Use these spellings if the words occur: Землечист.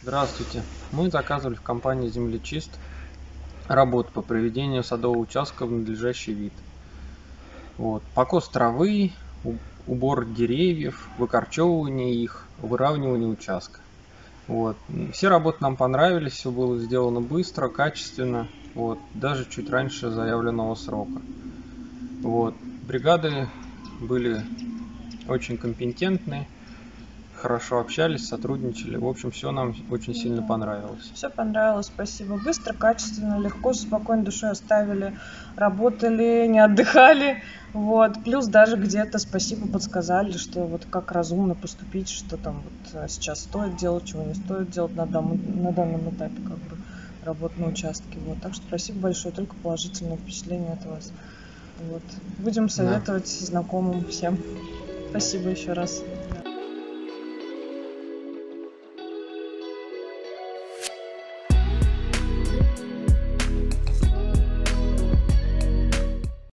Здравствуйте! Мы заказывали в компании «Землечист» работу по приведению садового участка в надлежащий вид. Покос травы, убор деревьев, выкорчевывание их, выравнивание участка. Все работы нам понравились, все было сделано быстро, качественно, даже чуть раньше заявленного срока. Бригады были очень компетентны. Хорошо общались, сотрудничали. В общем, все нам очень сильно понравилось. Все понравилось, спасибо. Быстро, качественно, легко, спокойно душой оставили. Работали, не отдыхали. Плюс даже где-то спасибо подсказали, что как разумно поступить, что там сейчас стоит делать, чего не стоит делать на данном этапе работ на участке. Так что спасибо большое, только положительное впечатление от вас. Будем советовать знакомым всем. Спасибо еще раз.